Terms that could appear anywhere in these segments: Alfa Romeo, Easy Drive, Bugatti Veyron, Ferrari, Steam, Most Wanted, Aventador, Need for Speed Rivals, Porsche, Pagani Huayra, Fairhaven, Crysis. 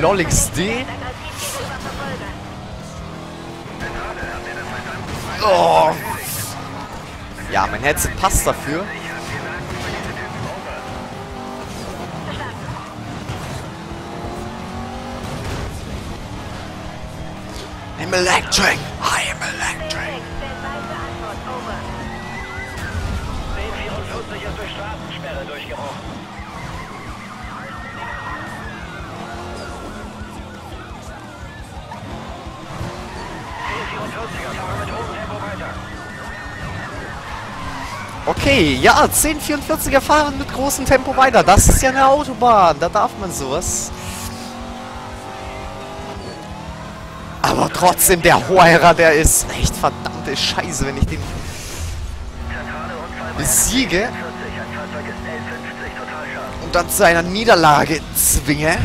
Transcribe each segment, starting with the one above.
LolXD. Oh. Ja, mein Headset passt dafür. I'm electric. I am electric. Okay, ja, 1044er fahren mit großem Tempo weiter. Das ist ja eine Autobahn, da darf man sowas. Aber trotzdem, der Huayra, der ist echt verdammte Scheiße, wenn ich den besiege und dann zu einer Niederlage zwinge.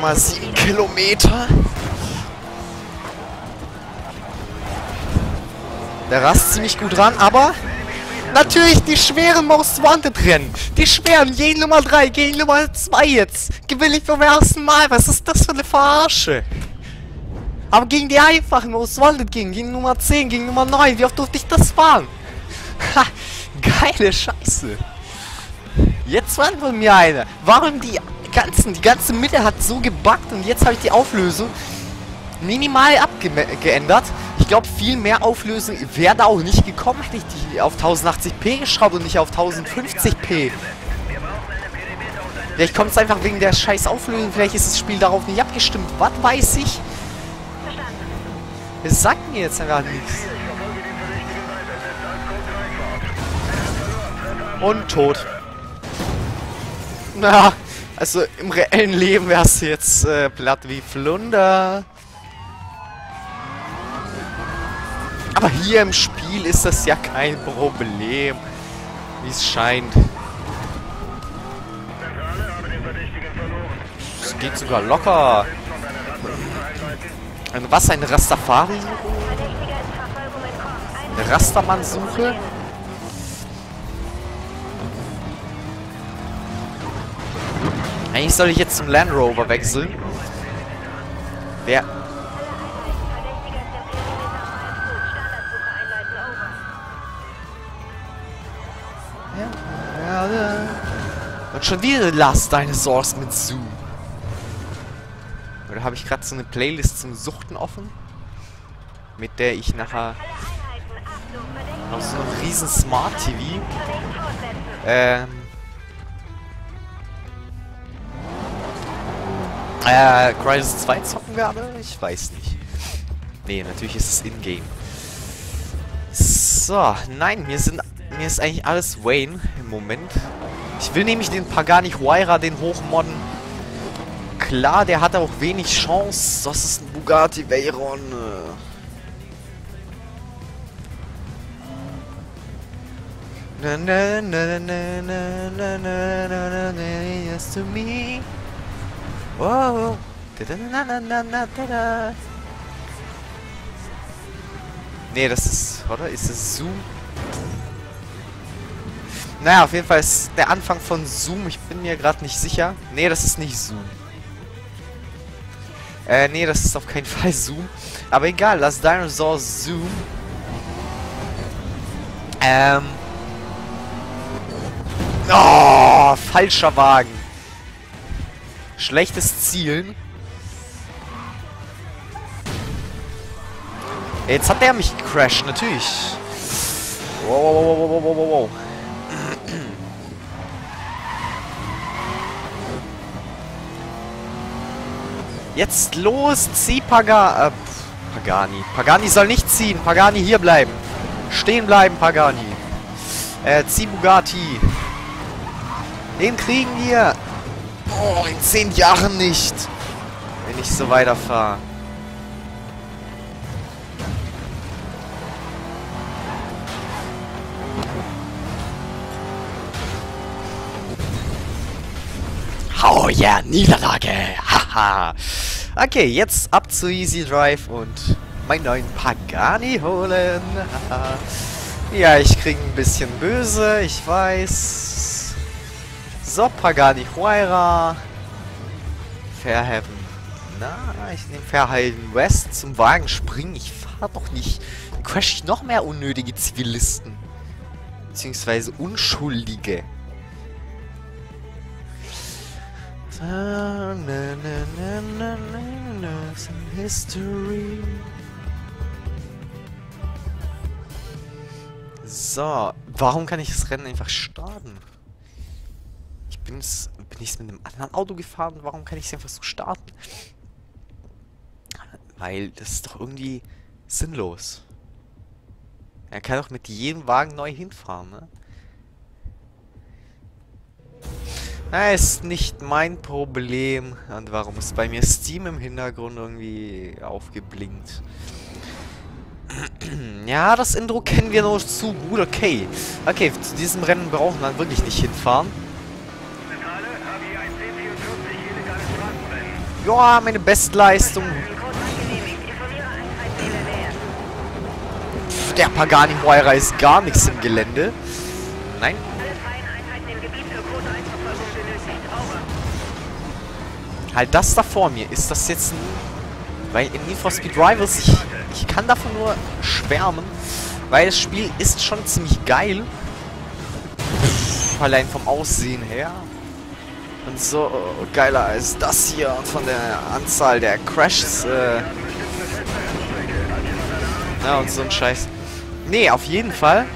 Mal 7 Kilometer. Der rast ziemlich gut ran, aber natürlich die schweren Most Wanted Rennen. Die schweren, gegen Nummer 3, gegen Nummer 2 jetzt. Gewinne ich vom ersten Mal, was ist das für eine Verarsche? Aber gegen die einfachen Most Wanted gegen Nummer 10, gegen Nummer 9, wie oft durfte ich das fahren? Ha, geile Scheiße. Jetzt war von mir eine. Warum die ganze Mitte hat so gebackt und jetzt habe ich die Auflösung minimal abgeändert. Ich glaube, viel mehr Auflösung wäre da auch nicht gekommen, hätte ich die auf 1080p geschraubt und nicht auf 1050p. Vielleicht kommt es einfach wegen der scheiß Auflösung, vielleicht ist das Spiel darauf nicht abgestimmt. Was weiß ich? Es sagt mir jetzt einfach nichts. Und tot. Na. Also im reellen Leben wärst du jetzt platt wie Flunder. Aber hier im Spiel ist das ja kein Problem, wie es scheint. Es geht sogar locker. Und was, eine Rastafari? Eine Rastermann-Suche? Eigentlich soll ich jetzt zum Land Rover wechseln. Wer? Und schon wieder Last deine Source mit Zoom. Oder habe ich gerade so eine Playlist zum Suchten offen? Mit der ich nachher auf so einem riesen Smart TV Crysis 2 zocken werde? Ich weiß nicht. Nee, natürlich ist es in-game. So, nein, mir ist eigentlich alles Wayne im Moment. Ich will nämlich den Pagani Huayra, den hochmodden. Klar, der hat auch wenig Chance. Das ist ein Bugatti Veyron. Na na na na na na na na yes to me. Wow! Nee, das ist... Oder? Ist es Zoom? Naja, auf jeden Fall ist der Anfang von Zoom. Ich bin mir gerade nicht sicher. Nee, das ist nicht Zoom. Nee, das ist auf keinen Fall Zoom. Aber egal, lass Dinosaur Zoom. Oh, falscher Wagen. Schlechtes Zielen. Jetzt hat der mich gecrashed, natürlich. Wow, wow, wow, wow, wow, wow, wow. Jetzt los, zieh Pagani. Pagani soll nicht ziehen. Pagani hier bleiben. Stehen bleiben, Pagani. Zieh Bugatti. Den kriegen wir. Oh, in 10 Jahren nicht. Wenn ich so weiterfahre. Oh ja, yeah, Niederlage! Haha! Okay, jetzt ab zu Easy Drive und meinen neuen Pagani holen! Haha! Ja, ich kriege ein bisschen böse, ich weiß. So, Pagani Huayra. Fairhaven. Na, ich nehme Fairhaven West zum Wagen springen. Ich fahre doch nicht. Dann crash ich noch mehr unnötige Zivilisten. Beziehungsweise Unschuldige. Some history. So, warum kann ich das Rennen einfach starten? Bin ich mit einem anderen Auto gefahren? Warum kann ich es einfach so starten? Weil das ist doch irgendwie sinnlos. Er kann doch mit jedem Wagen neu hinfahren, ne? Das ist nicht mein Problem. Und warum ist bei mir Steam im Hintergrund irgendwie aufgeblinkt? Ja, das Intro kennen wir noch zu gut, okay. Okay, zu diesem Rennen braucht man wirklich nicht hinfahren. Ja, meine Bestleistung. Der Pagani Huayra ist gar nichts im Gelände. Nein. Halt das da vor mir. Ist das jetzt ein... Weil in Need for Speed Rivals... Ich kann davon nur schwärmen, weil das Spiel ist schon ziemlich geil. Allein vom Aussehen her. Und so geiler als das hier und von der Anzahl der Crashs. Ja, und so ein Scheiß. Nee, auf jeden Fall.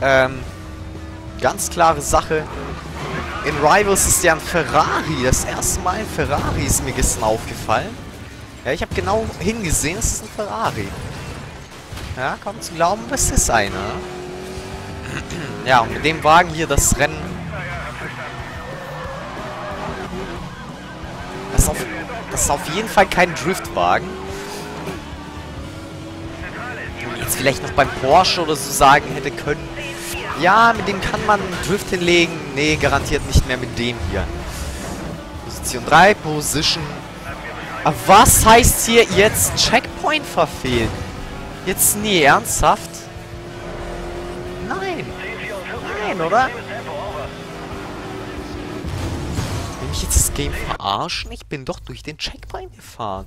Ganz klare Sache. In Rivals ist ja ein Ferrari. Das erste Mal ein Ferrari ist mir gestern aufgefallen. Ja, ich habe genau hingesehen, es ist ein Ferrari. Ja, kaum zu glauben, es ist einer. Ja, und mit dem Wagen hier das Rennen. Das ist auf jeden Fall kein Driftwagen. Jetzt vielleicht noch beim Porsche oder so sagen hätte können. Ja, mit dem kann man einen Drift hinlegen. Nee, garantiert nicht mehr mit dem hier. Position 3, Position... Was heißt hier jetzt Checkpoint verfehlen? Jetzt nie ernsthaft? Nein. Nein, oder? Will mich jetzt das Game verarschen? Ich bin doch durch den Checkpoint gefahren.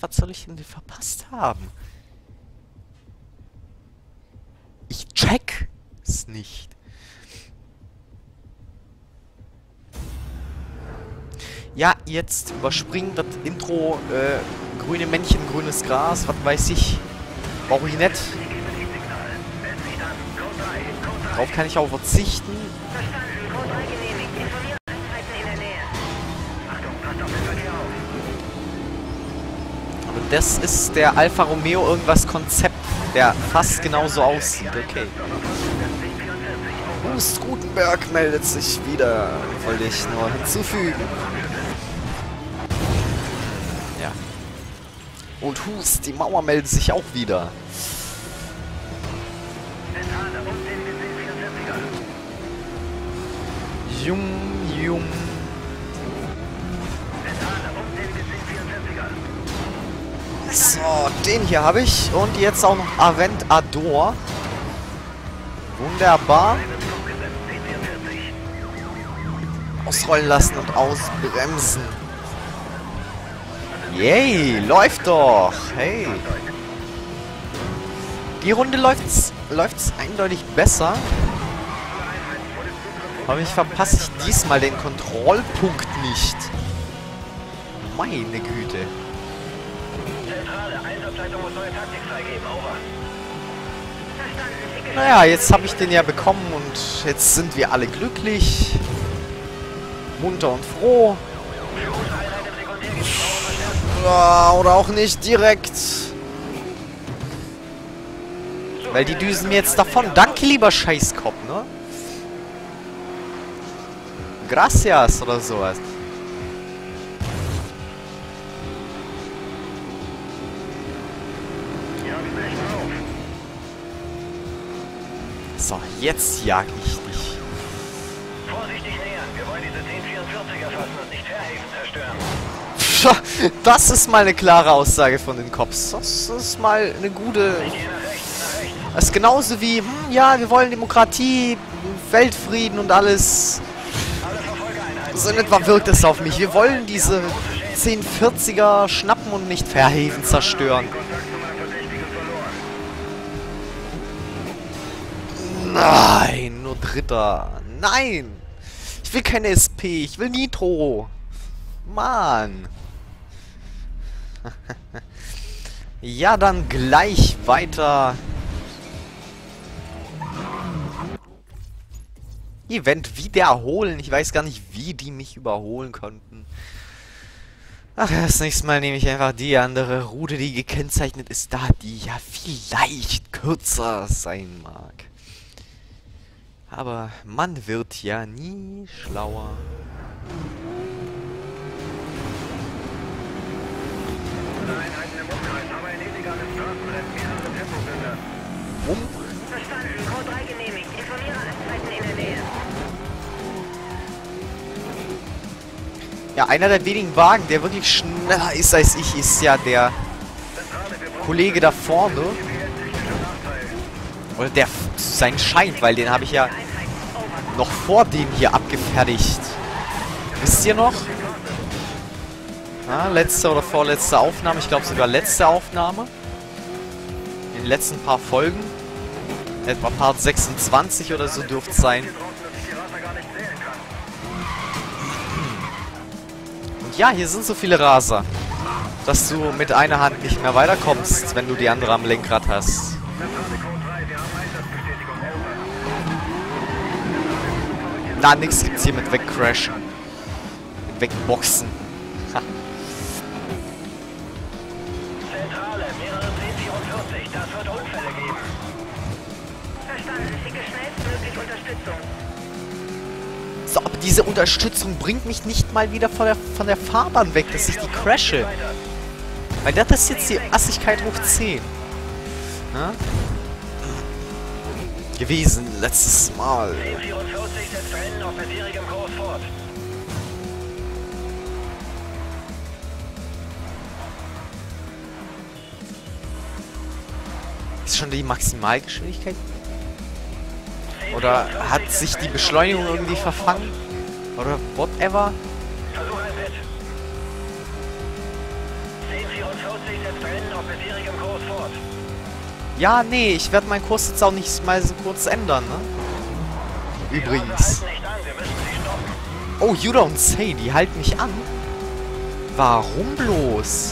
Was soll ich denn verpasst haben? Ich check's nicht. Ja, jetzt überspringen das Intro, grüne Männchen, grünes Gras, was weiß ich. Brauche ich nicht. Darauf kann ich auch verzichten. Aber das ist der Alfa Romeo irgendwas Konzept, der fast genauso aussieht, okay. Bruce Gutenberg meldet sich wieder, wollte ich nur hinzufügen. Und Hus, die Mauer meldet sich auch wieder. Jum, jum. So, den hier habe ich. Und jetzt auch noch Aventador. Wunderbar. Ausrollen lassen und ausbremsen. Yay, läuft doch! Hey! Die Runde läuft's eindeutig besser. Aber ich verpasse diesmal den Kontrollpunkt nicht. Meine Güte. Naja, jetzt habe ich den ja bekommen und jetzt sind wir alle glücklich. Munter und froh. Oder auch nicht direkt. Weil die düsen mir jetzt davon. Danke, lieber Scheißkopf, ne? Gracias oder sowas. So, jetzt jag ich dich. Wir wollen diese 1044 erfassen und nicht Fairhaven zerstören. Das ist mal eine klare Aussage von den Cops. Das ist mal eine gute... Das ist genauso wie, ja, wir wollen Demokratie, Weltfrieden und alles. So in etwa wirkt es auf mich. Wir wollen diese 1040er schnappen und nicht Fairhaven zerstören. Nein, nur Dritter. Nein! Ich will keine SP, ich will Nitro. Mann. Ja, dann gleich weiter. Event wiederholen. Ich weiß gar nicht, wie die mich überholen konnten. Ach ja, das nächste Mal nehme ich einfach die andere Route, die gekennzeichnet ist, da die ja vielleicht kürzer sein mag. Aber man wird ja nie schlauer. Verstanden, Code 3 genehmigt. Informiere Anzeiten in der Nähe. Ja, einer der wenigen Wagen, der wirklich schneller ist als ich, ist ja der Kollege da vorne. Oder der sein scheint, weil den habe ich ja noch vor dem hier abgefertigt. Wisst ihr noch? Na, letzte oder vorletzte Aufnahme. Ich glaube sogar letzte Aufnahme. In den letzten paar Folgen. Etwa Part 26 oder so dürfte es sein. Und ja, hier sind so viele Raser, dass du mit einer Hand nicht mehr weiterkommst, wenn du die andere am Lenkrad hast. Na, nix gibt's hier mit wegcrashen. Mit wegboxen. Zentrale, mehrere C44, das wird Unfälle geben. Verstanden, schicke schnellstmöglich Unterstützung. So, aber diese Unterstützung bringt mich nicht mal wieder von der Fahrbahn weg, dass ich die crashe. Weil das ist jetzt die Assigkeit hoch 10. Na? Gewesen, letztes Mal. Ist schon die Maximalgeschwindigkeit? Oder hat sich die Beschleunigung irgendwie verfangen? Oder whatever? Ja, nee, ich werde meinen Kurs jetzt auch nicht mal so kurz ändern, ne? Übrigens. Oh, you don't say, die halten mich an? Warum bloß?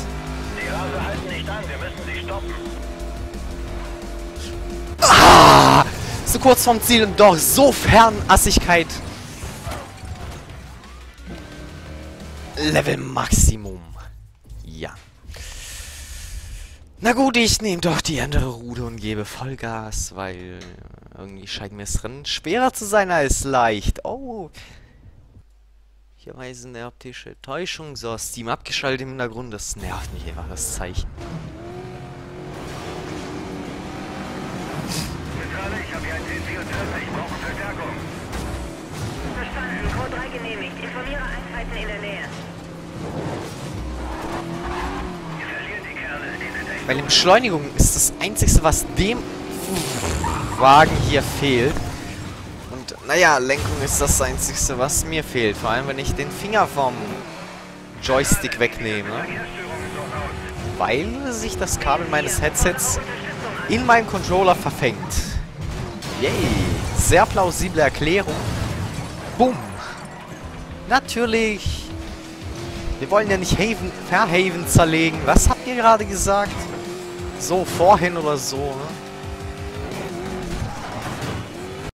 Die Raser halten nicht an, wir müssen sie stoppen. Ah! So kurz vom Ziel und doch so Fernassigkeit. Level Maximum. Ja. Na gut, ich nehme doch die andere Route und gebe Vollgas, weil irgendwie scheint mir das Rennen schwerer zu sein als leicht. Oh. Hier weisen eine optische Täuschung. So, Steam abgeschaltet im Hintergrund. Das nervt mich einfach, das Zeichen. Ich habe hier ein 1044, ich brauche Verstärkung. Verstanden, Code 3 genehmigt. Informiere Einheiten in der Nähe. Bei den Beschleunigungen ist das Einzige, was dem Wagen hier fehlt. Und naja, Lenkung ist das Einzige, was mir fehlt. Vor allem, wenn ich den Finger vom Joystick wegnehme. Weil sich das Kabel meines Headsets in meinem Controller verfängt. Yay! Sehr plausible Erklärung. Boom! Natürlich! Wir wollen ja nicht Fairhaven zerlegen. Was habt ihr gerade gesagt? So, vorhin oder so, ne?